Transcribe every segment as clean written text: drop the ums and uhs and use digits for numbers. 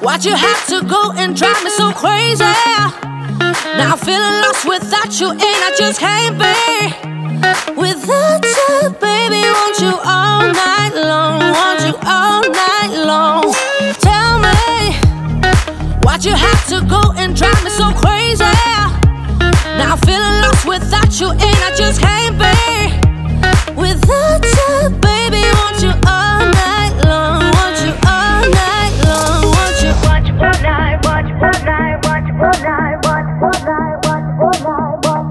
Why'd you have to go and drive me so crazy? Now I'm feeling lost without you, and I just can't be without you, baby. Want you all night long, want you all night long. Tell me, why'd you have to go and drive me so crazy? Now I'm feeling lost without you, and I just can't be without you, baby. Want you all night long, want you all night long, want you. Want you all night, want you all night, want you all night, want you all night, want you all night, want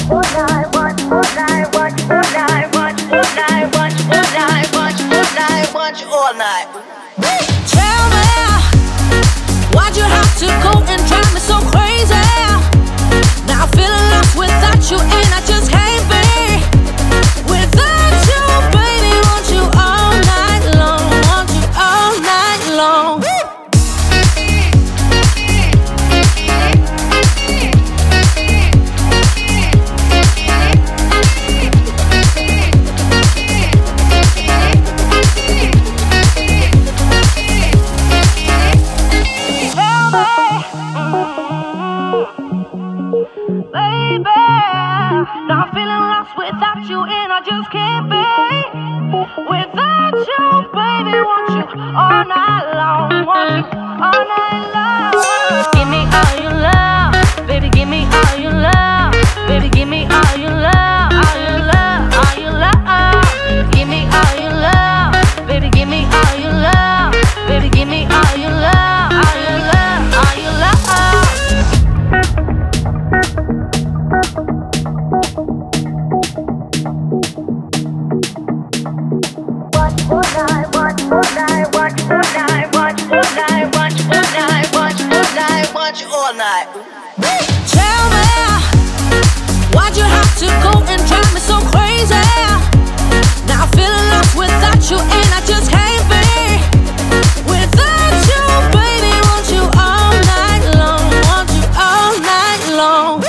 you all night, want you all night, want you all night, want you all night, want you all night, want you all night, want you all night. Tell me, why'd you have to go and drive me so crazy? Now I'm feeling lost without you, and I just can't be without you, baby. Want you all night long, want you all night long. Now I'm feeling lost without you, and I just can't be without you, baby. Want you all night long, want you all night long. Give me all your love, baby, give me all your love. Baby, give me all your love, all your love, all your love. Give me all your love, baby, give me all your love. Baby, give me all your love, all your love, all your love. Watch all night. Tell me, why'd you have to go and drive me so crazy? Now I'm feeling lost without you, and I just can't be without you, baby. Want you all night long, want you all night long.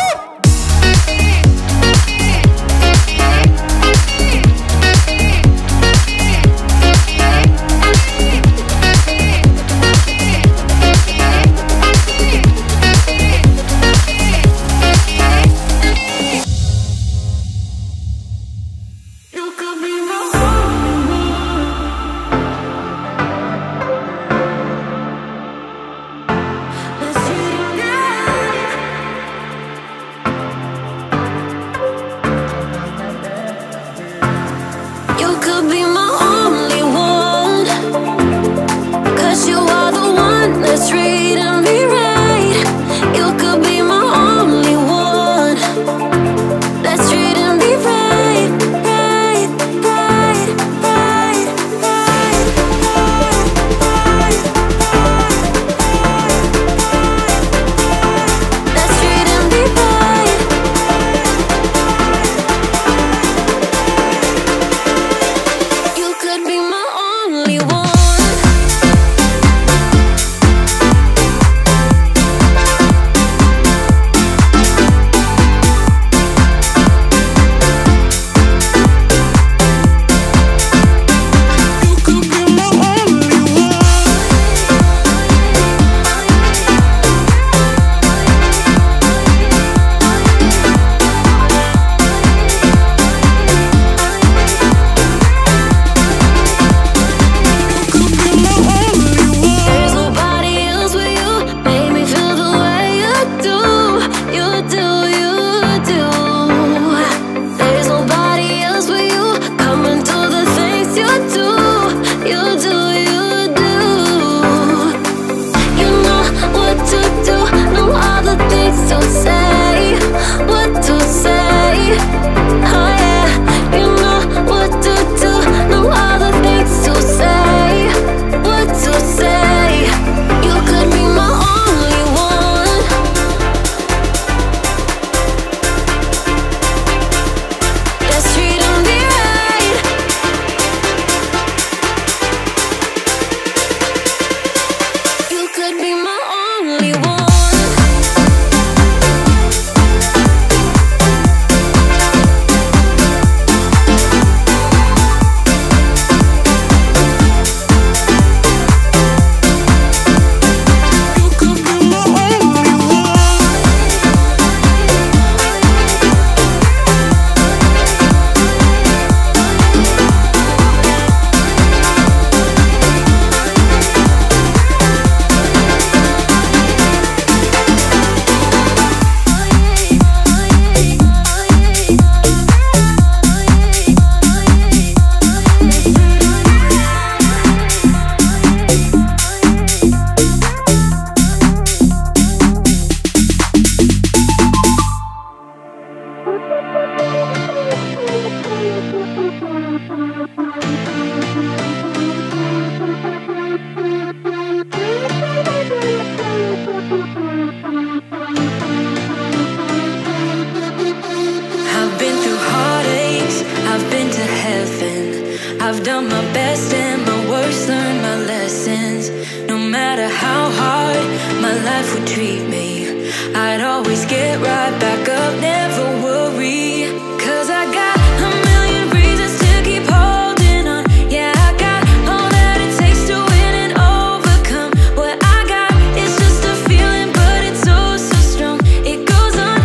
my life would treat me, I'd always get right back up, never worry. Cause I got a million reasons to keep holding on. Yeah, I got all that it takes to win and overcome. What I got is just a feeling, but it's so, so strong. It goes on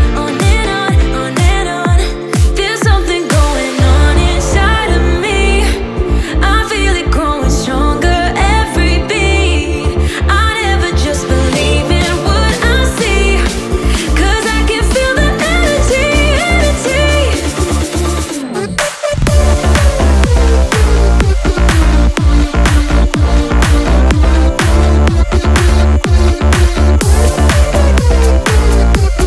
and on, on and on. There's something going on inside of me, I feel it growing stronger every beat. I never just believe in what I see, cause I can feel the energy, cause I can feel the energy, I've met my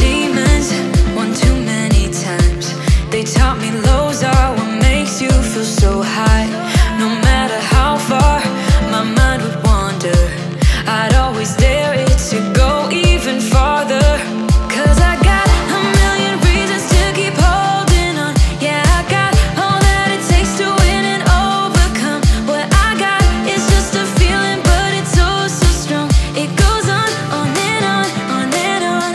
demons one too many times. They taught me lows are what makes you feel so high. No matter how far my mind would wander, I'd always dare it to go even farther. Cause I got a million reasons to keep holding on. Yeah, I got all that it takes to win and overcome. What I got is just a feeling, but it's so, so strong. It goes on and on, on and on.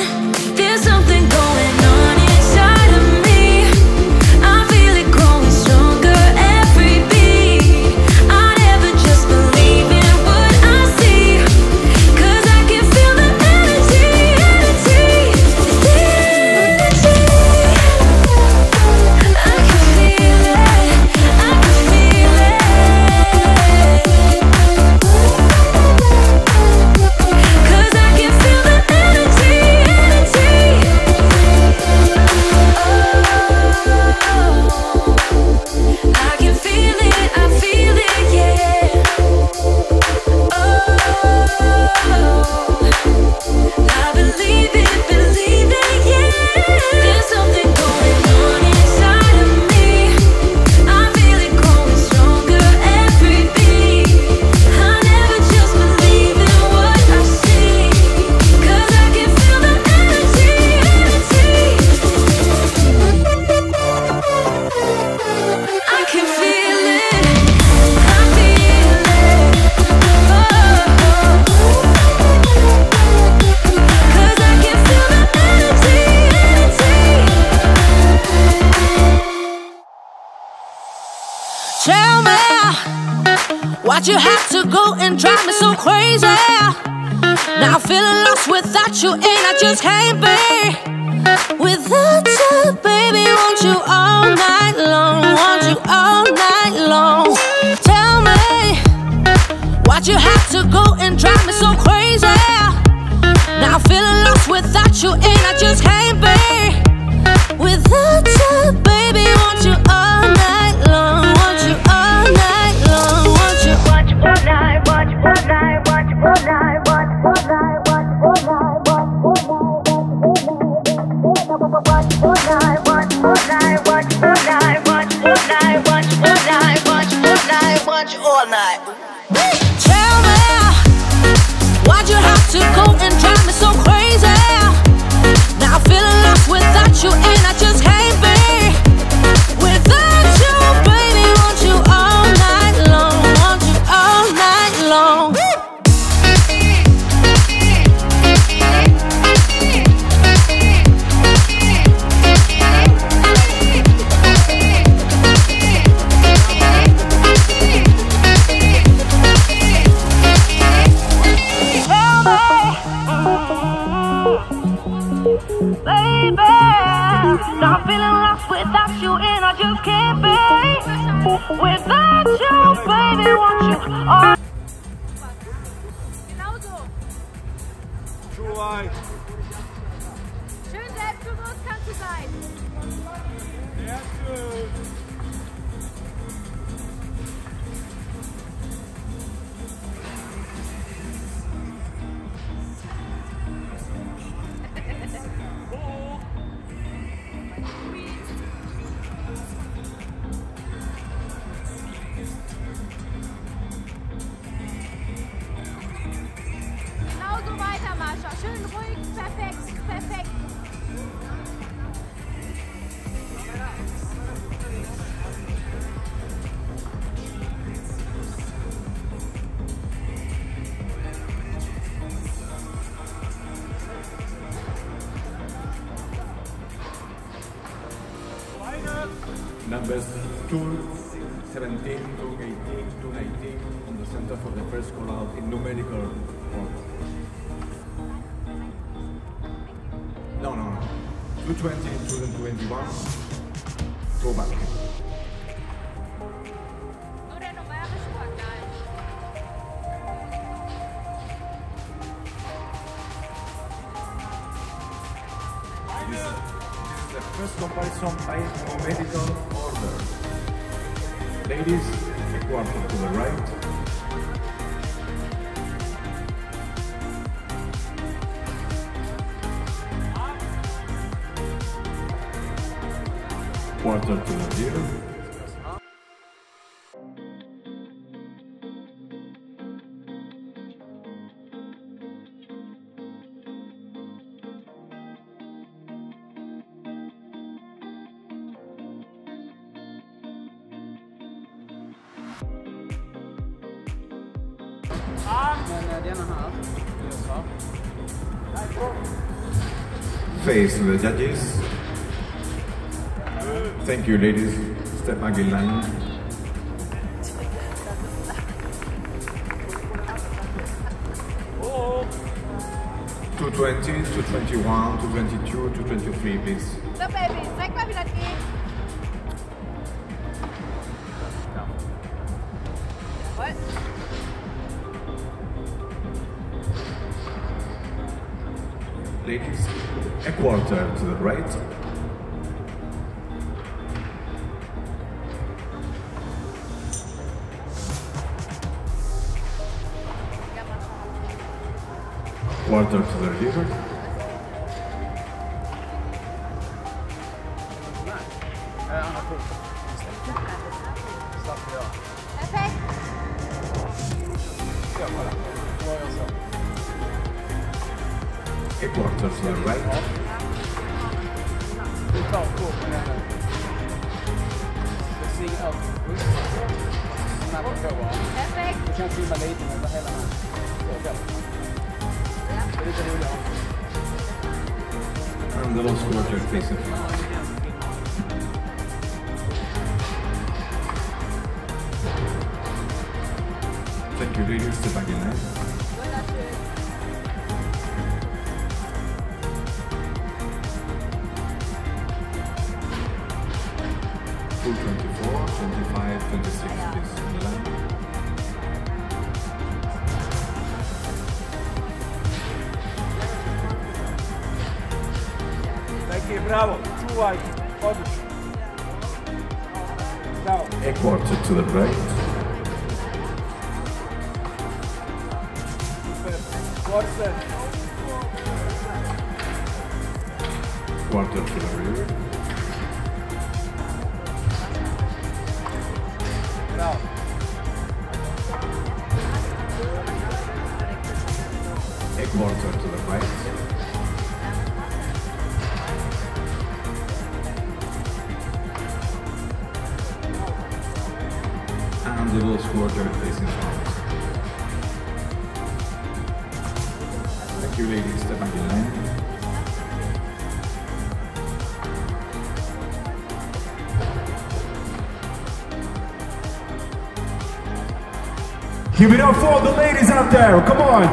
There's something going on inside of me, I feel it growing stronger every beat. I never just believe in what I see, cause I can feel the energy, I can feel it, I can feel it, cause I can feel the energy, Oh, I feel it, yeah. Oh, I believe it, yeah. There's something going on inside of me, I feel it growing stronger every beat. I never just believe in what I see, cause I can feel the energy, I can feel it, I feel it, cause I can feel the energy. Tell me, why'd you have to go and drive me so crazy? Now I'm feeling lost without you, and I just can't be without you, baby. Want you all night long, want you all night long. Tell me, why'd you have to go and drive me so crazy? Now I'm feeling lost without you, and I just can't be without you, baby. Want you all night long, want you all night long, want you. Watch all night. Tell me, why'd you have to go and drive me so crazy? Now I'm feeling lost without you, and I just can't be without you, baby. Want you all night long, want you all night long. Tell me, baby, now I'm feeling lost without you, and I just can't be without you, baby. Want you all. Genau so. True Life. Schön selbstbewusst kannst du sein. Sehr schön. Perfekt, perfekt. numbers 217, 218, 219 on the center for the first call out in numerical order. No, no, no. 220, 221. Go back. This is the first comparison by numerical order. Ladies, a quarter to the right. Quarter to the zero. Face to the judges. Thank you, ladies. Step back in line. Oh. 220, 221, 222, 223, please. No, baby. Zeig mal, wie das geht. Jawohl. Ladies, a quarter to the right. Quarter to the river. A quarter to the right. Perfect. And the last quarter, please. Thank you, ladies. Step back in line. Full 24, 25, 26, please. On the line. Bravo, two wide, bravo. A quarter to the right. Quarter to the rear. Bravo. A quarter to the right. The little squadron facing front. Thank you, ladies. Step back in line. Give it up for the ladies out there. Come on.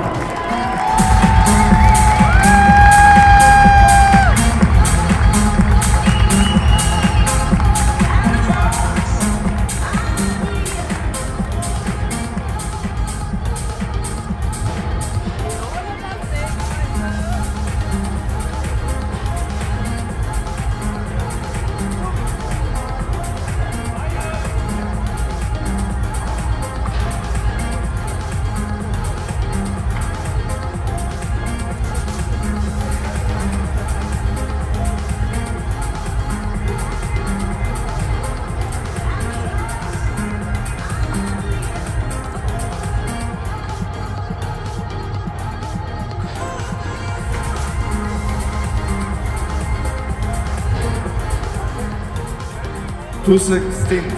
Two 16,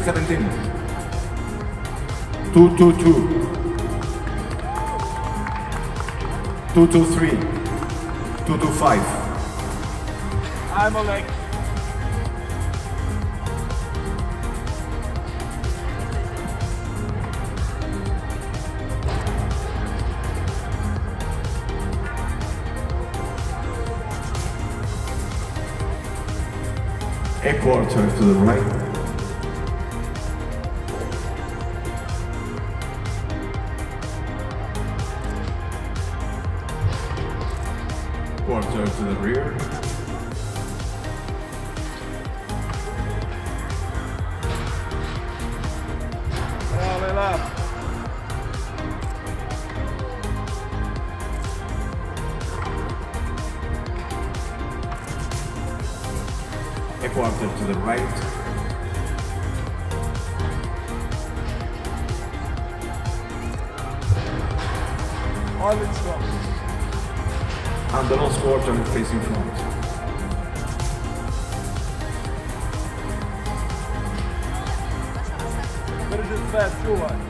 17. 222. 223. 225. I'm a leg. a quarter to the right. Quarter to the rear. Bravo, left. A quarter to the right. All in front. And the last quarter facing front. Finish it fast, you one.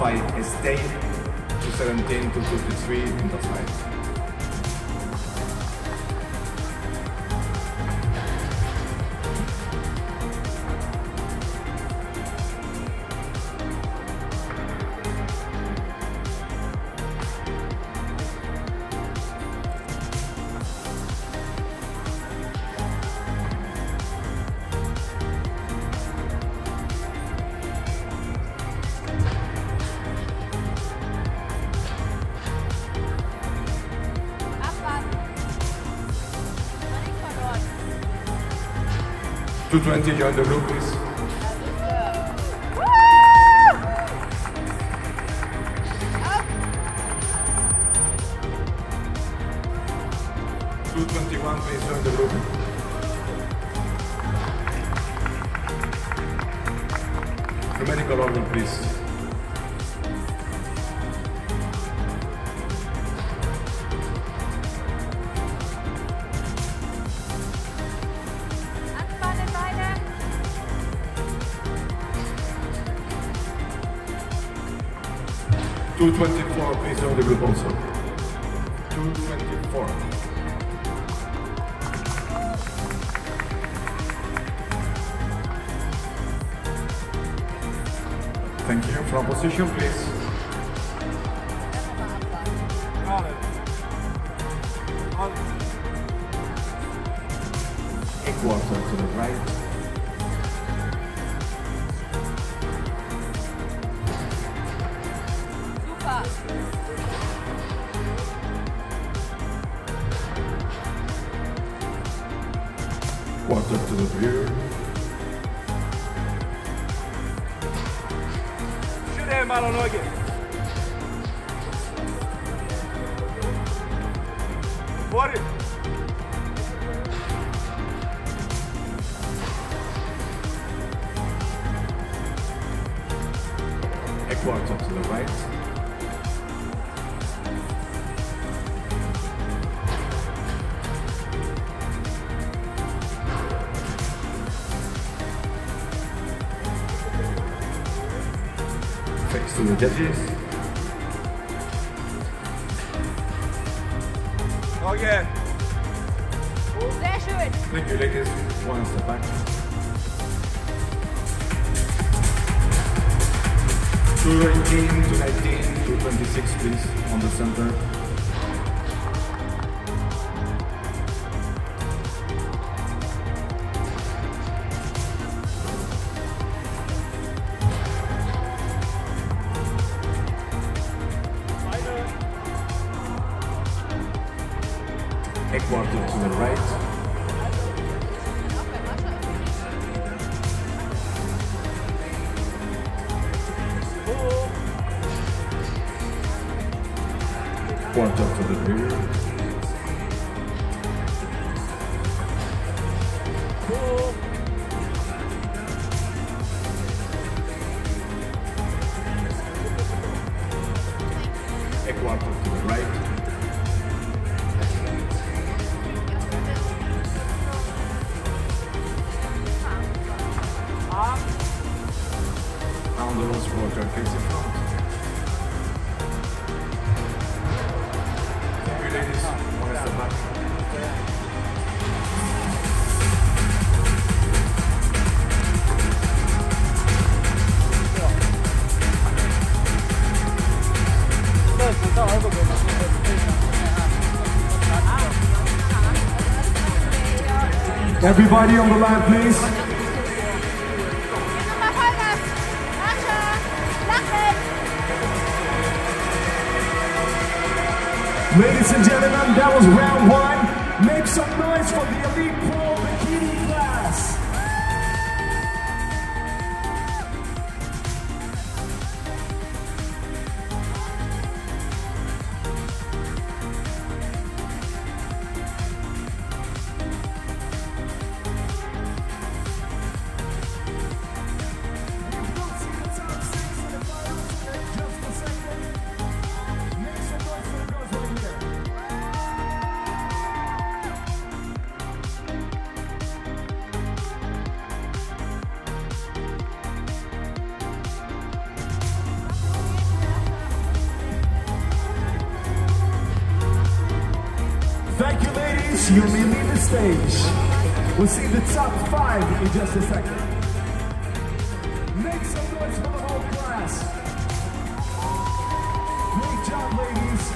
Five stay to 17 to 53 in the flight. $220, join the group, please. $221, please join the group. Numerical order, please. $224, please join the group also. $224. Thank you. From position, please. A quarter to the right. Quarter to the rear. Shoot him, I don't know again. What is it? A quarter to the right. Thanks to the judges. Oh yeah. Sehr schön. Thank you, ladies. One step back. $219, $219, $226, please, on the center. A quarter to the right. Quarter to the rear. A quarter to the right. The last quarter facing front. Thank you, ladies. Everybody on the line, please. Ladies and gentlemen, that was round one. Make some noise for the Elite Pro Bikini class. Thank you, ladies. You may leave the stage. We'll see the top five in just a second. Make some noise for the whole class. Great job, ladies.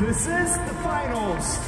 This is the finals.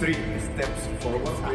Three steps forward, please.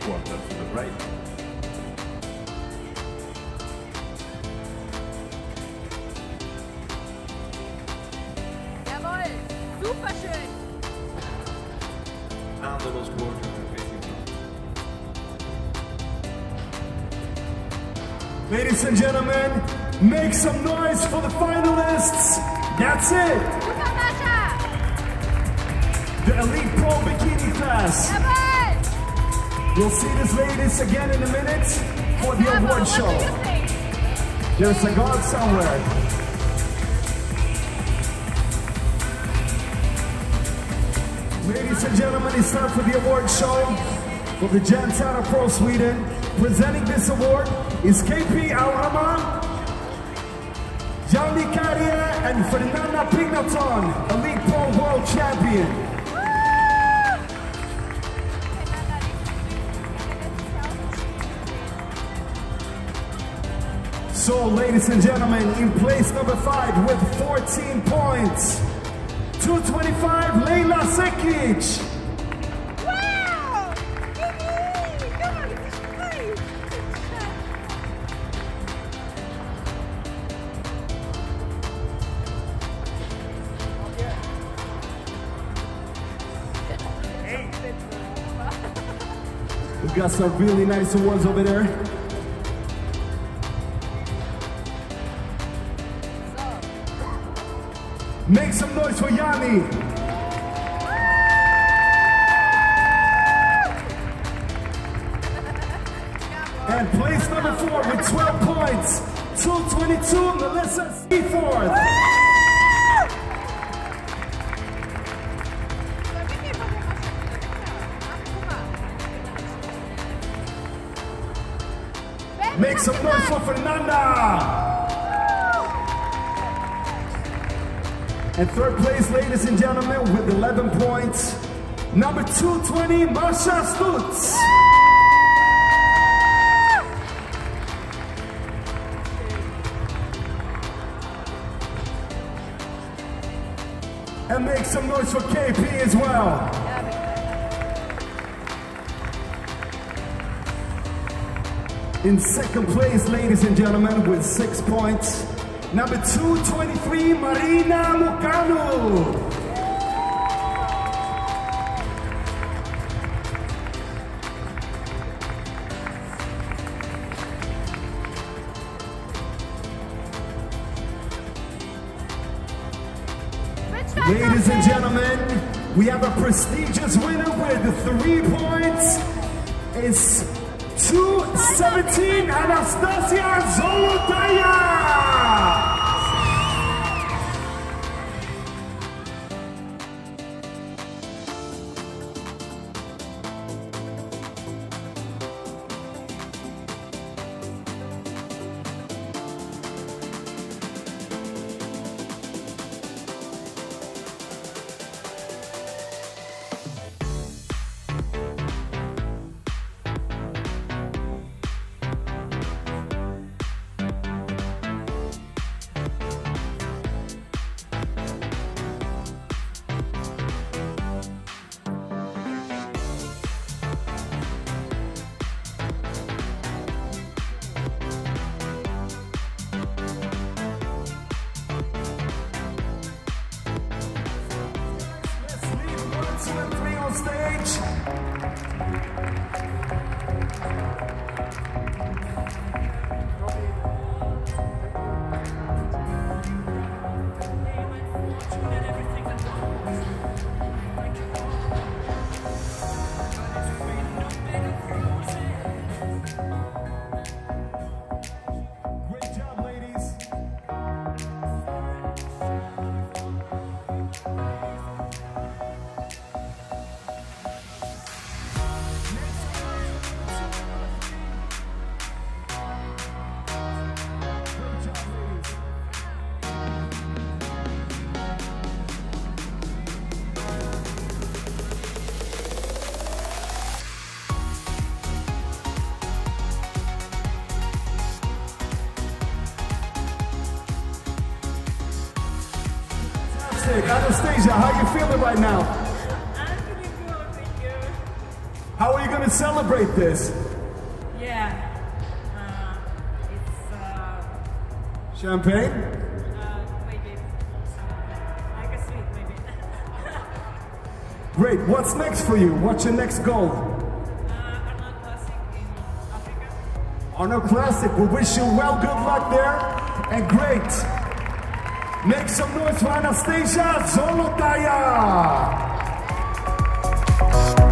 Quarter to the right. Jawohl, super schön. And the last quarter. Ladies and gentlemen, make some noise for the finalists. That's it. Super Mascha. The Elite Pro Bikini class. Jawohl. You'll see these ladies again in a minute for the award show. There's a guard somewhere. Ladies and gentlemen, it's time for the award show for the Jan Tana Pro Sweden. Presenting this award is K.P. Alhama, Jandi Kariya, and Fernanda Pignaton, Elite Pro World Champion. So, ladies and gentlemen, in place number 5 with 14 points, 225, Lejla Secic. Wow! We've got some really nice awards over there. Make some noise for Yanni. And place number 4 with 12 points, 222, Melissa Seaforth. Make some noise for Fernanda. And third place, ladies and gentlemen, with 11 points, number 220, Mascha Stutz. And make some noise for KP as well. In second place, ladies and gentlemen, with 6 points, number 223, Marina Mocanu. Ladies and gentlemen, we have a prestigious winner with 3 points. It's 217, Anastasia Zolotaya. Anastasia, how are you feeling right now? I'm feeling good, thank you. How are you going to celebrate this? Yeah, it's... champagne? Maybe. Like a sweet, maybe. Great, what's next for you? What's your next goal? Arnold Classic in Africa. Arnold Classic, we wish you well, good luck there, and great. Make some noise for Anastasia Zolotaya!